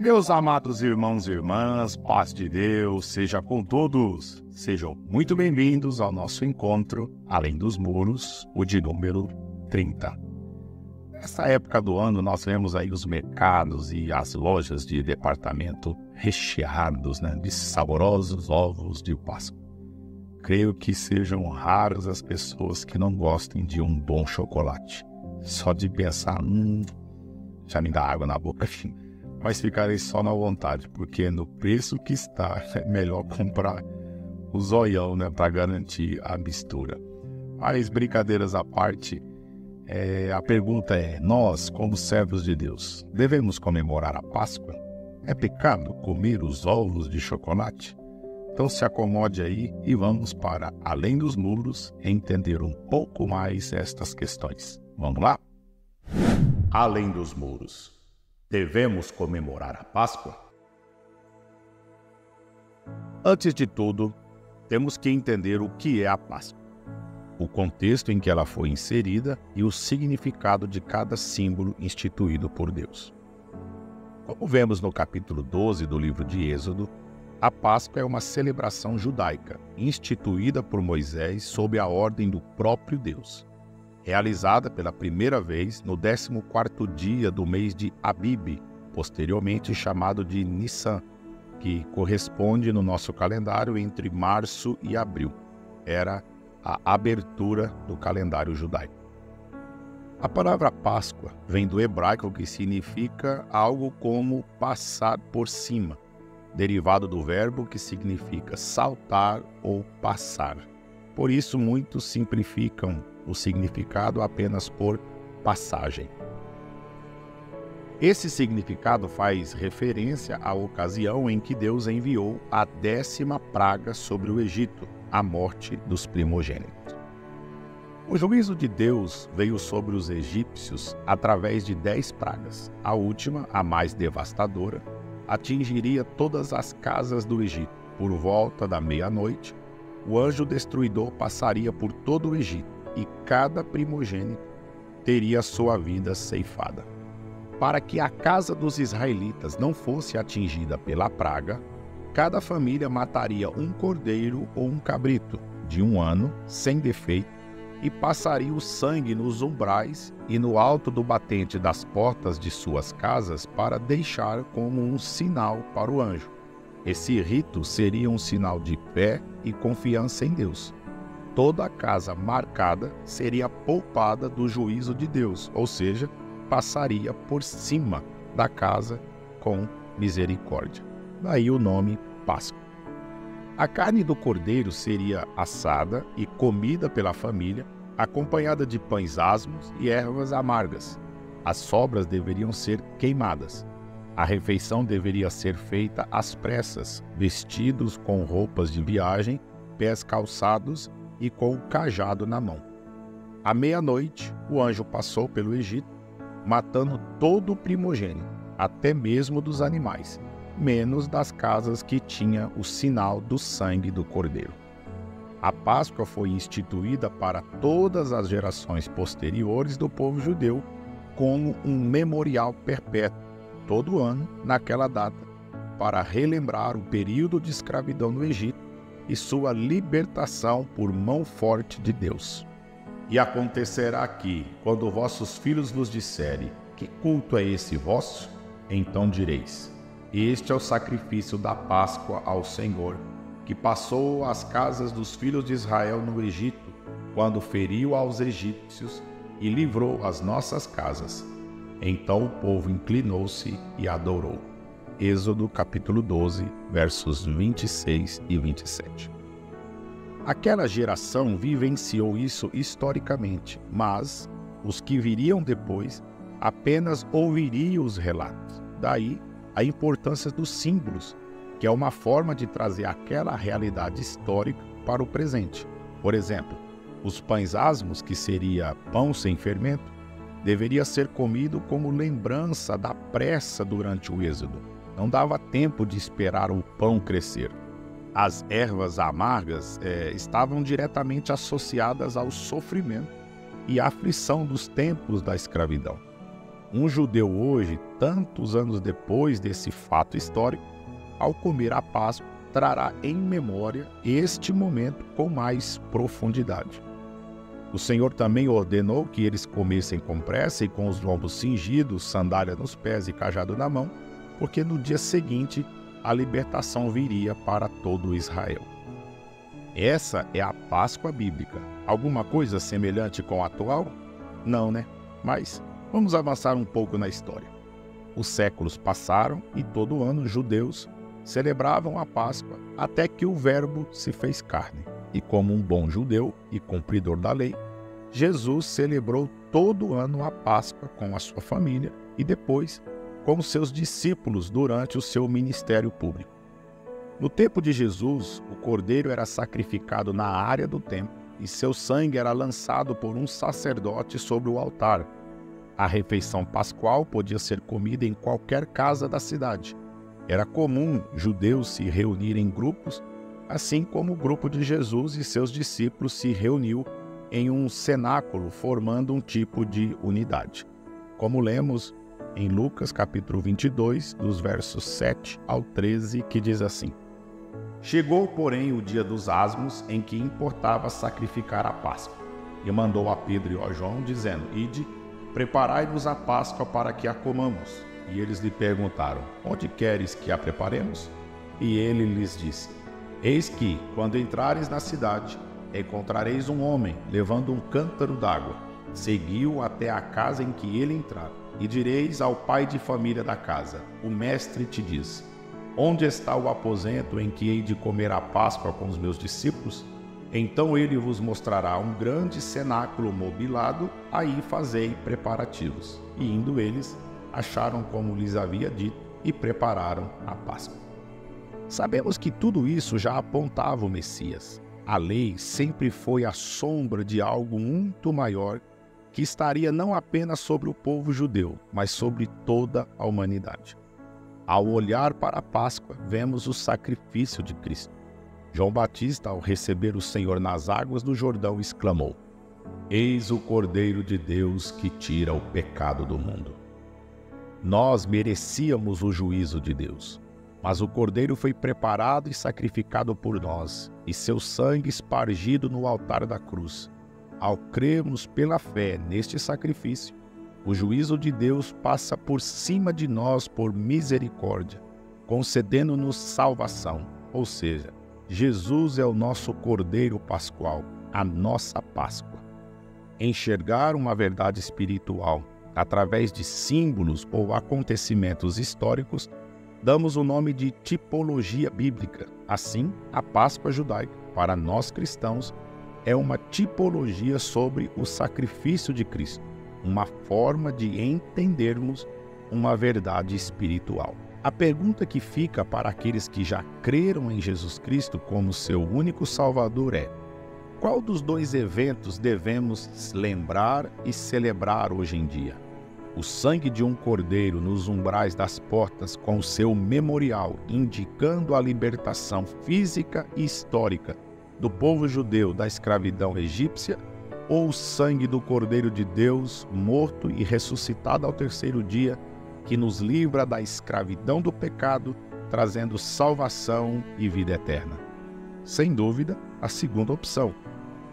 Meus amados irmãos e irmãs, paz de Deus seja com todos. Sejam muito bem-vindos ao nosso encontro Além dos Muros, o de número 30. Nessa época do ano nós vemos aí os mercados e as lojas de departamento recheados, de saborosos ovos de Páscoa. Creio que sejam raras as pessoas que não gostem de um bom chocolate. Só de pensar, já me dá água na boca, enfim. Mas ficarei só na vontade, porque no preço que está, é melhor comprar o zoião, para garantir a mistura. Mas brincadeiras à parte, a pergunta é, nós, como servos de Deus, devemos comemorar a Páscoa? É pecado comer os ovos de chocolate? Então se acomode aí e vamos para Além dos Muros entender um pouco mais estas questões. Vamos lá? Além dos Muros. Devemos comemorar a Páscoa? Antes de tudo, temos que entender o que é a Páscoa, o contexto em que ela foi inserida e o significado de cada símbolo instituído por Deus. Como vemos no capítulo 12 do livro de Êxodo, a Páscoa é uma celebração judaica, instituída por Moisés sob a ordem do próprio Deus, realizada pela primeira vez no 14º dia do mês de Abib, posteriormente chamado de Nissan, que corresponde no nosso calendário entre março e abril. Era a abertura do calendário judaico. A palavra Páscoa vem do hebraico que significa algo como passar por cima, derivado do verbo que significa saltar ou passar. Por isso, muitos simplificam o significado apenas por passagem. Esse significado faz referência à ocasião em que Deus enviou a 10ª praga sobre o Egito, a morte dos primogênitos. O juízo de Deus veio sobre os egípcios através de 10 pragas. A última, a mais devastadora, atingiria todas as casas do Egito. Por volta da meia-noite, o anjo destruidor passaria por todo o Egito e cada primogênito teria sua vida ceifada. Para que a casa dos israelitas não fosse atingida pela praga, cada família mataria um cordeiro ou um cabrito de 1 ano, sem defeito, e passaria o sangue nos umbrais e no alto do batente das portas de suas casas para deixar como um sinal para o anjo. Esse rito seria um sinal de fé e confiança em Deus. Toda a casa marcada seria poupada do juízo de Deus, ou seja, passaria por cima da casa com misericórdia. Daí o nome Páscoa. A carne do cordeiro seria assada e comida pela família, acompanhada de pães asmos e ervas amargas. As sobras deveriam ser queimadas. A refeição deveria ser feita às pressas, vestidos com roupas de viagem, pés calçados e com o cajado na mão. À meia-noite, o anjo passou pelo Egito, matando todo o primogênito, até mesmo dos animais, menos das casas que tinha o sinal do sangue do cordeiro. A Páscoa foi instituída para todas as gerações posteriores do povo judeu como um memorial perpétuo, todo ano, naquela data, para relembrar o período de escravidão no Egito e sua libertação por mão forte de Deus. E acontecerá que, quando vossos filhos vos disserem, que culto é esse vosso? Então direis, este é o sacrifício da Páscoa ao Senhor, que passou as casas dos filhos de Israel no Egito, quando feriu aos egípcios e livrou as nossas casas. Então o povo inclinou-se e adorou. Êxodo capítulo 12, versos 26 e 27. Aquela geração vivenciou isso historicamente, mas os que viriam depois apenas ouviriam os relatos. Daí a importância dos símbolos, que é uma forma de trazer aquela realidade histórica para o presente. Por exemplo, os pães asmos, que seria pão sem fermento, deveria ser comido como lembrança da pressa durante o Êxodo. Não dava tempo de esperar o pão crescer. As ervas amargas estavam diretamente associadas ao sofrimento e à aflição dos tempos da escravidão. Um judeu hoje, tantos anos depois desse fato histórico, ao comer a Páscoa, trará em memória este momento com mais profundidade. O Senhor também ordenou que eles comessem com pressa e com os lombos cingidos, sandália nos pés e cajado na mão, porque no dia seguinte a libertação viria para todo Israel. Essa é a Páscoa bíblica. Alguma coisa semelhante com a atual? Não, né? Mas vamos avançar um pouco na história. Os séculos passaram e todo ano os judeus celebravam a Páscoa até que o Verbo se fez carne. E como um bom judeu e cumpridor da lei, Jesus celebrou todo ano a Páscoa com a sua família e depois com seus discípulos durante o seu ministério público. No tempo de Jesus, o cordeiro era sacrificado na área do templo e seu sangue era lançado por um sacerdote sobre o altar. A refeição pascual podia ser comida em qualquer casa da cidade. Era comum judeus se reunirem em grupos, assim como o grupo de Jesus e seus discípulos se reuniu em um cenáculo, formando um tipo de unidade. Como lemos em Lucas capítulo 22, dos versos 7 ao 13, que diz assim: Chegou, porém, o dia dos asmos, em que importava sacrificar a Páscoa, e mandou a Pedro e a João, dizendo: Ide, preparai-vos a Páscoa para que a comamos. E eles lhe perguntaram: Onde queres que a preparemos? E ele lhes disse: Eis que, quando entrares na cidade, encontrareis um homem levando um cântaro d'água. Segui-o até a casa em que ele entrar, e direis ao pai de família da casa: O mestre te diz: Onde está o aposento em que hei de comer a Páscoa com os meus discípulos? Então ele vos mostrará um grande cenáculo mobilado, aí fazei preparativos. E indo eles, acharam como lhes havia dito e prepararam a Páscoa. Sabemos que tudo isso já apontava o Messias. A lei sempre foi a sombra de algo muito maior que estaria não apenas sobre o povo judeu, mas sobre toda a humanidade. Ao olhar para a Páscoa, vemos o sacrifício de Cristo. João Batista, ao receber o Senhor nas águas do Jordão, exclamou: Eis o Cordeiro de Deus que tira o pecado do mundo. Nós merecíamos o juízo de Deus, mas o Cordeiro foi preparado e sacrificado por nós, e seu sangue espargido no altar da cruz. Ao crermos pela fé neste sacrifício, o juízo de Deus passa por cima de nós por misericórdia, concedendo-nos salvação, ou seja, Jesus é o nosso Cordeiro Pascual, a nossa Páscoa. Enxergar uma verdade espiritual através de símbolos ou acontecimentos históricos, damos o nome de tipologia bíblica. Assim, a Páscoa judaica, para nós cristãos, é uma tipologia sobre o sacrifício de Cristo, uma forma de entendermos uma verdade espiritual. A pergunta que fica para aqueles que já creram em Jesus Cristo como seu único Salvador é: qual dos dois eventos devemos lembrar e celebrar hoje em dia? O sangue de um cordeiro nos umbrais das portas com seu memorial, indicando a libertação física e histórica do povo judeu da escravidão egípcia, ou o sangue do Cordeiro de Deus, morto e ressuscitado ao terceiro dia, que nos livra da escravidão do pecado, trazendo salvação e vida eterna? Sem dúvida, a segunda opção.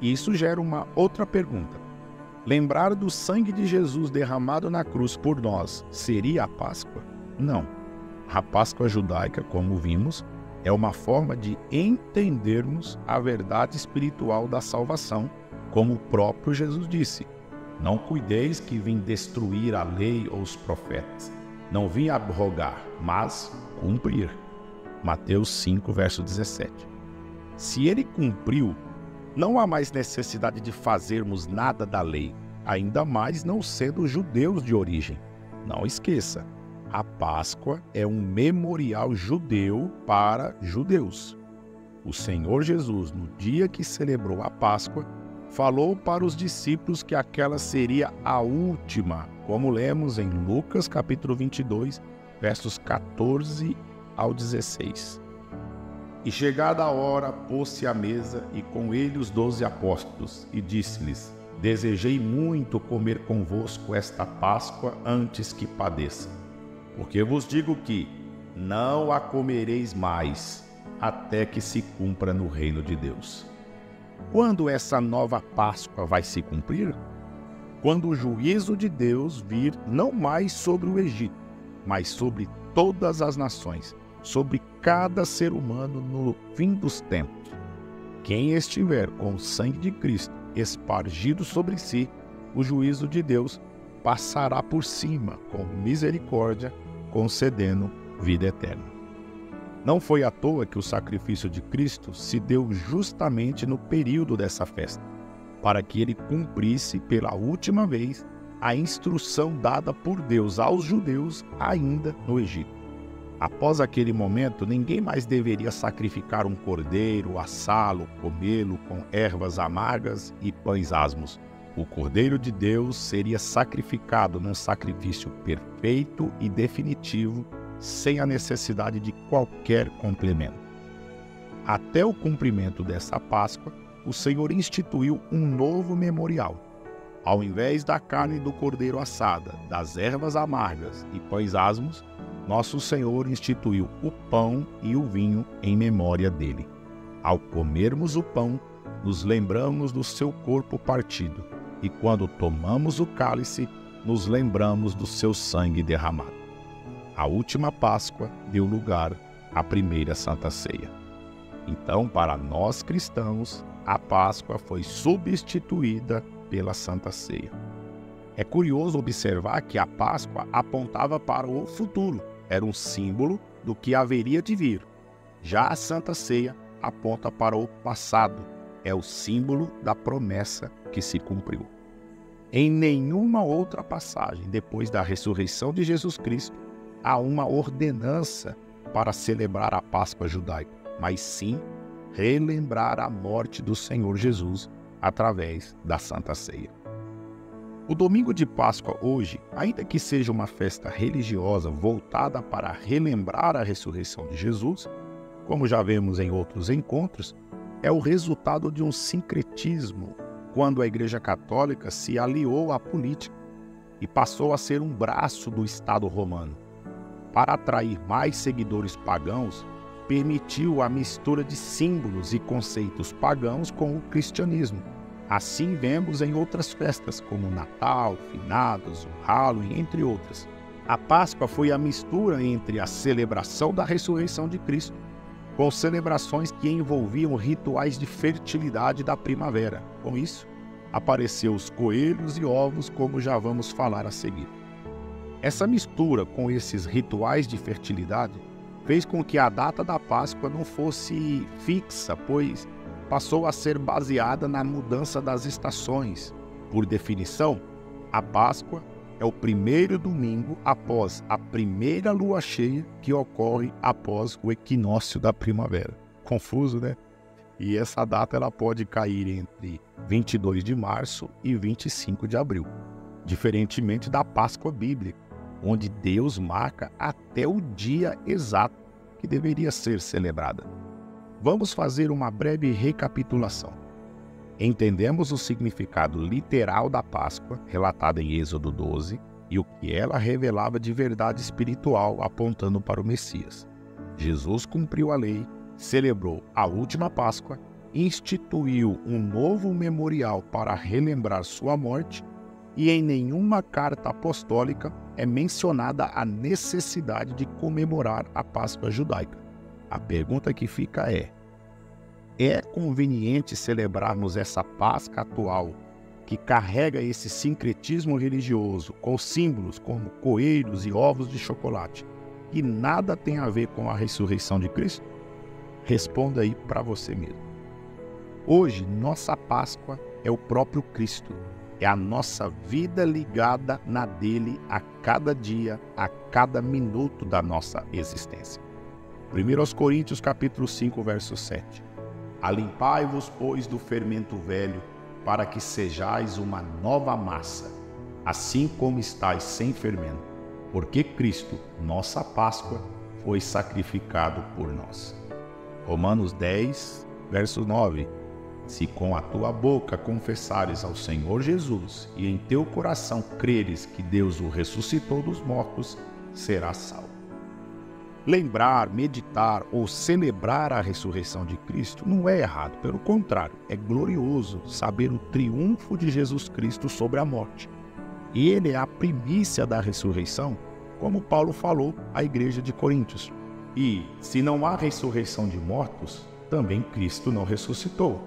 E isso gera uma outra pergunta. Lembrar do sangue de Jesus derramado na cruz por nós seria a Páscoa? Não. A Páscoa judaica, como vimos, é uma forma de entendermos a verdade espiritual da salvação, como o próprio Jesus disse: Não cuideis que vim destruir a lei ou os profetas. Não vim abrogar, mas cumprir. Mateus 5, verso 17. Se ele cumpriu, não há mais necessidade de fazermos nada da lei, ainda mais não sendo judeus de origem. Não esqueça, a Páscoa é um memorial judeu para judeus. O Senhor Jesus, no dia que celebrou a Páscoa, falou para os discípulos que aquela seria a última, como lemos em Lucas capítulo 22, versos 14 ao 16. E chegada a hora, pôs-se à mesa, e com ele os 12 apóstolos, e disse-lhes: Desejei muito comer convosco esta Páscoa antes que padeça. Porque vos digo que não a comereis mais, até que se cumpra no reino de Deus. Quando essa nova Páscoa vai se cumprir? Quando o juízo de Deus vir não mais sobre o Egito, mas sobre todas as nações, sobre cada ser humano no fim dos tempos. Quem estiver com o sangue de Cristo espargido sobre si, o juízo de Deus passará por cima com misericórdia, concedendo vida eterna. Não foi à toa que o sacrifício de Cristo se deu justamente no período dessa festa, para que ele cumprisse pela última vez a instrução dada por Deus aos judeus ainda no Egito. Após aquele momento, ninguém mais deveria sacrificar um cordeiro, assá-lo, comê-lo com ervas amargas e pães asmos. O Cordeiro de Deus seria sacrificado num sacrifício perfeito e definitivo, sem a necessidade de qualquer complemento. Até o cumprimento dessa Páscoa, o Senhor instituiu um novo memorial. Ao invés da carne do cordeiro assada, das ervas amargas e pães asmos, nosso Senhor instituiu o pão e o vinho em memória dele. Ao comermos o pão, nos lembramos do seu corpo partido, e quando tomamos o cálice, nos lembramos do seu sangue derramado. A última Páscoa deu lugar à primeira Santa Ceia. Então, para nós cristãos, a Páscoa foi substituída pela Santa Ceia. É curioso observar que a Páscoa apontava para o futuro, era um símbolo do que haveria de vir. Já a Santa Ceia aponta para o passado, é o símbolo da promessa que se cumpriu. Em nenhuma outra passagem, depois da ressurreição de Jesus Cristo, há uma ordenança para celebrar a Páscoa judaica, mas sim relembrar a morte do Senhor Jesus através da Santa Ceia. O domingo de Páscoa hoje, ainda que seja uma festa religiosa voltada para relembrar a ressurreição de Jesus, como já vemos em outros encontros, é o resultado de um sincretismo quando a Igreja Católica se aliou à política e passou a ser um braço do Estado Romano. Para atrair mais seguidores pagãos, permitiu a mistura de símbolos e conceitos pagãos com o cristianismo. Assim vemos em outras festas, como Natal, Finados, o Halloween, entre outras. A Páscoa foi a mistura entre a celebração da ressurreição de Cristo com celebrações que envolviam rituais de fertilidade da primavera. Com isso, apareceram os coelhos e ovos, como já vamos falar a seguir. Essa mistura com esses rituais de fertilidade fez com que a data da Páscoa não fosse fixa, pois passou a ser baseada na mudança das estações. Por definição, a Páscoa é o primeiro domingo após a primeira lua cheia, que ocorre após o equinócio da primavera. Confuso, né? E essa data ela pode cair entre 22 de março e 25 de abril, diferentemente da Páscoa bíblica, onde Deus marca até o dia exato que deveria ser celebrada. Vamos fazer uma breve recapitulação. Entendemos o significado literal da Páscoa, relatado em Êxodo 12, e o que ela revelava de verdade espiritual, apontando para o Messias. Jesus cumpriu a lei, celebrou a última Páscoa, instituiu um novo memorial para relembrar sua morte, e em nenhuma carta apostólica é mencionada a necessidade de comemorar a Páscoa judaica. A pergunta que fica é: é conveniente celebrarmos essa Páscoa atual, que carrega esse sincretismo religioso, com símbolos como coelhos e ovos de chocolate, que nada tem a ver com a ressurreição de Cristo? Responda aí para você mesmo. Hoje, nossa Páscoa é o próprio Cristo. É a nossa vida ligada na dele a cada dia, a cada minuto da nossa existência. 1 Coríntios capítulo 5, verso 7. Alimpai-vos, pois, do fermento velho, para que sejais uma nova massa, assim como estáis sem fermento, porque Cristo, nossa Páscoa, foi sacrificado por nós. Romanos 10, verso 9. Se com a tua boca confessares ao Senhor Jesus e em teu coração creres que Deus o ressuscitou dos mortos, serás salvo. Lembrar, meditar ou celebrar a ressurreição de Cristo não é errado, pelo contrário, é glorioso saber o triunfo de Jesus Cristo sobre a morte. Ele é a primícia da ressurreição, como Paulo falou à igreja de Coríntios. E, se não há ressurreição de mortos, também Cristo não ressuscitou.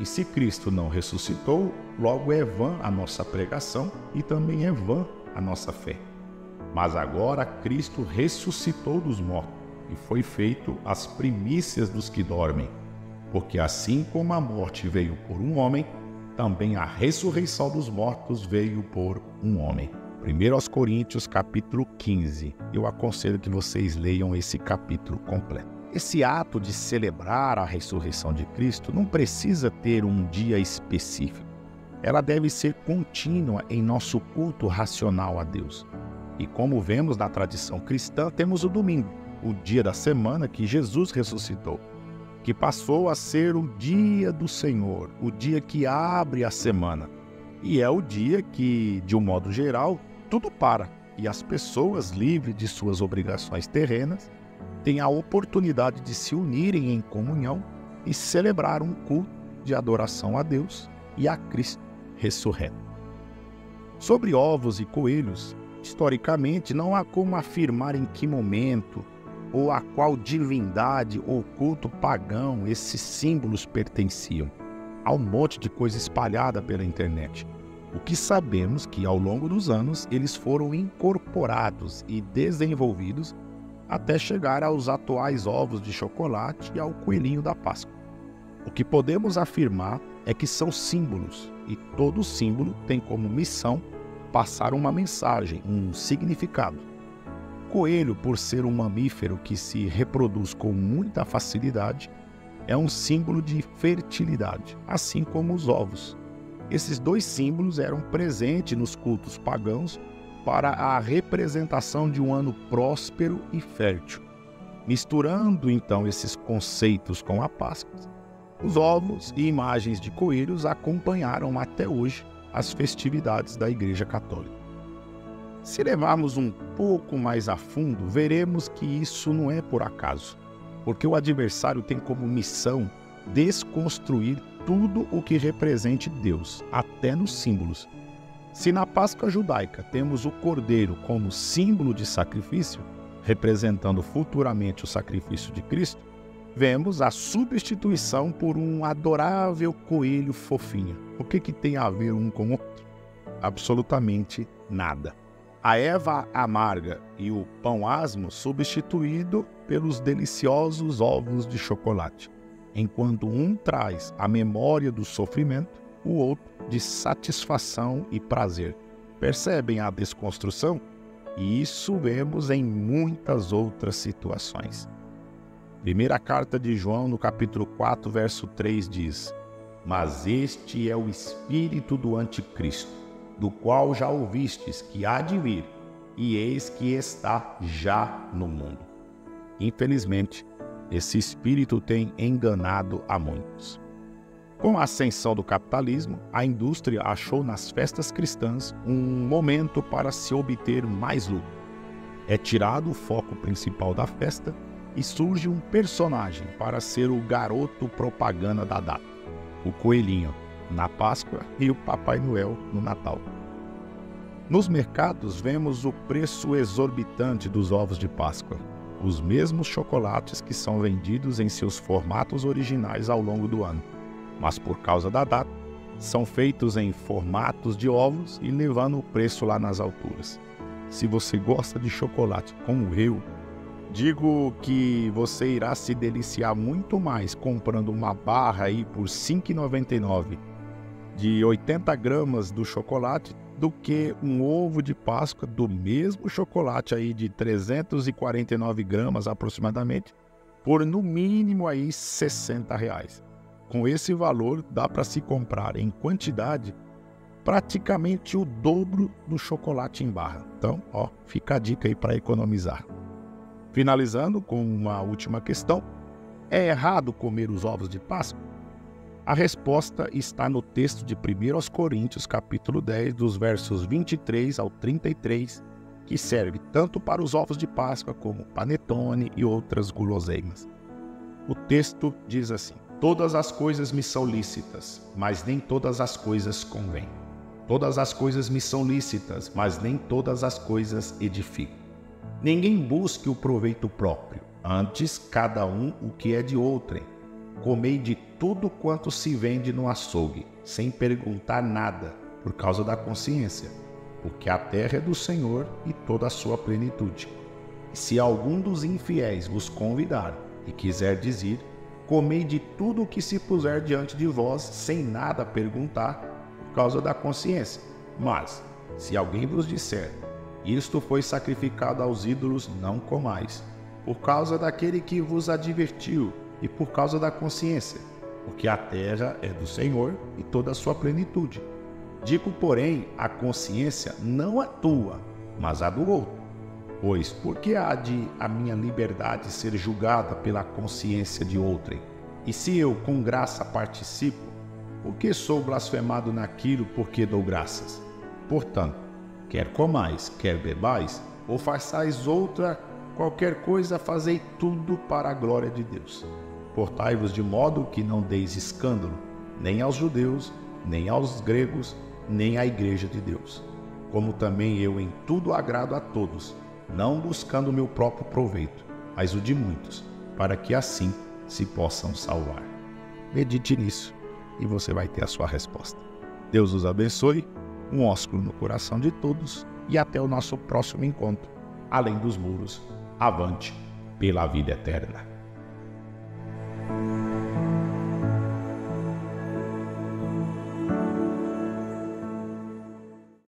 E se Cristo não ressuscitou, logo é vã a nossa pregação e também é vã a nossa fé. Mas agora Cristo ressuscitou dos mortos e foi feito as primícias dos que dormem. Porque assim como a morte veio por um homem, também a ressurreição dos mortos veio por um homem. 1 Coríntios capítulo 15. Eu aconselho que vocês leiam esse capítulo completo. Esse ato de celebrar a ressurreição de Cristo não precisa ter um dia específico. Ela deve ser contínua em nosso culto racional a Deus. E como vemos na tradição cristã, temos o domingo, o dia da semana que Jesus ressuscitou, que passou a ser o dia do Senhor, o dia que abre a semana. E é o dia que, de um modo geral, tudo para e as pessoas, livres de suas obrigações terrenas, têm a oportunidade de se unirem em comunhão e celebrar um culto de adoração a Deus e a Cristo ressurreto. Sobre ovos e coelhos, historicamente, não há como afirmar em que momento ou a qual divindade ou culto pagão esses símbolos pertenciam. Há um monte de coisa espalhada pela internet. O que sabemos que, ao longo dos anos, eles foram incorporados e desenvolvidos até chegar aos atuais ovos de chocolate e ao coelhinho da Páscoa. O que podemos afirmar é que são símbolos, e todo símbolo tem como missão passar uma mensagem, um significado. Coelho, por ser um mamífero que se reproduz com muita facilidade, é um símbolo de fertilidade, assim como os ovos. Esses dois símbolos eram presentes nos cultos pagãos para a representação de um ano próspero e fértil. Misturando então esses conceitos com a Páscoa, os ovos e imagens de coelhos acompanharam até hoje as festividades da Igreja Católica. Se levarmos um pouco mais a fundo, veremos que isso não é por acaso. Porque o adversário tem como missão desconstruir tudo o que represente Deus, até nos símbolos. Se na Páscoa judaica temos o cordeiro como símbolo de sacrifício, representando futuramente o sacrifício de Cristo, vemos a substituição por um adorável coelho fofinho. O que tem a ver um com o outro? Absolutamente nada. A Eva amarga e o pão asmo substituído pelos deliciosos ovos de chocolate, enquanto um traz a memória do sofrimento, o outro de satisfação e prazer. Percebem a desconstrução? E isso vemos em muitas outras situações. Primeira carta de João, no capítulo 4, verso 3, diz: Mas este é o espírito do anticristo, do qual já ouvistes que há de vir, e eis que está já no mundo. Infelizmente, esse espírito tem enganado a muitos. Com a ascensão do capitalismo, a indústria achou nas festas cristãs um momento para se obter mais lucro. É tirado o foco principal da festa e surge um personagem para ser o garoto propaganda da data, o coelhinho na Páscoa e o Papai Noel no Natal. Nos mercados vemos o preço exorbitante dos ovos de Páscoa, os mesmos chocolates que são vendidos em seus formatos originais ao longo do ano, mas por causa da data, são feitos em formatos de ovos e levando o preço lá nas alturas. Se você gosta de chocolate como eu, digo que você irá se deliciar muito mais comprando uma barra aí por R$ 5,99 de 80 gramas do chocolate do que um ovo de Páscoa do mesmo chocolate aí de 349 gramas aproximadamente por no mínimo aí R$ 60. Com esse valor dá para se comprar em quantidade praticamente o dobro do chocolate em barra. Então, ó, fica a dica aí para economizar. Finalizando com uma última questão: é errado comer os ovos de Páscoa? A resposta está no texto de 1 aos Coríntios, capítulo 10, dos versos 23 ao 33, que serve tanto para os ovos de Páscoa como panetone e outras guloseimas. O texto diz assim: todas as coisas me são lícitas, mas nem todas as coisas convêm. Todas as coisas me são lícitas, mas nem todas as coisas edificam. Ninguém busque o proveito próprio, antes cada um o que é de outrem. Comei de tudo quanto se vende no açougue, sem perguntar nada, por causa da consciência, porque a terra é do Senhor e toda a sua plenitude. E se algum dos infiéis vos convidar e quiserdes ir, comei de tudo o que se puser diante de vós, sem nada perguntar, por causa da consciência. Mas, se alguém vos disser, isto foi sacrificado aos ídolos, não comais, por causa daquele que vos advertiu, e por causa da consciência, porque a terra é do Senhor e toda a sua plenitude. Digo, porém, a consciência não a tua, mas a do outro. Pois, por que há de a minha liberdade ser julgada pela consciência de outrem? E se eu com graça participo, por que sou blasfemado naquilo porque dou graças? Portanto, quer comais, quer bebais, ou façais outra qualquer coisa, fazei tudo para a glória de Deus. Portai-vos de modo que não deis escândalo, nem aos judeus, nem aos gregos, nem à igreja de Deus. Como também eu em tudo agrado a todos, não buscando o meu próprio proveito, mas o de muitos, para que assim se possam salvar. Medite nisso e você vai ter a sua resposta. Deus os abençoe, um ósculo no coração de todos e até o nosso próximo encontro. Além dos Muros, avante pela vida eterna.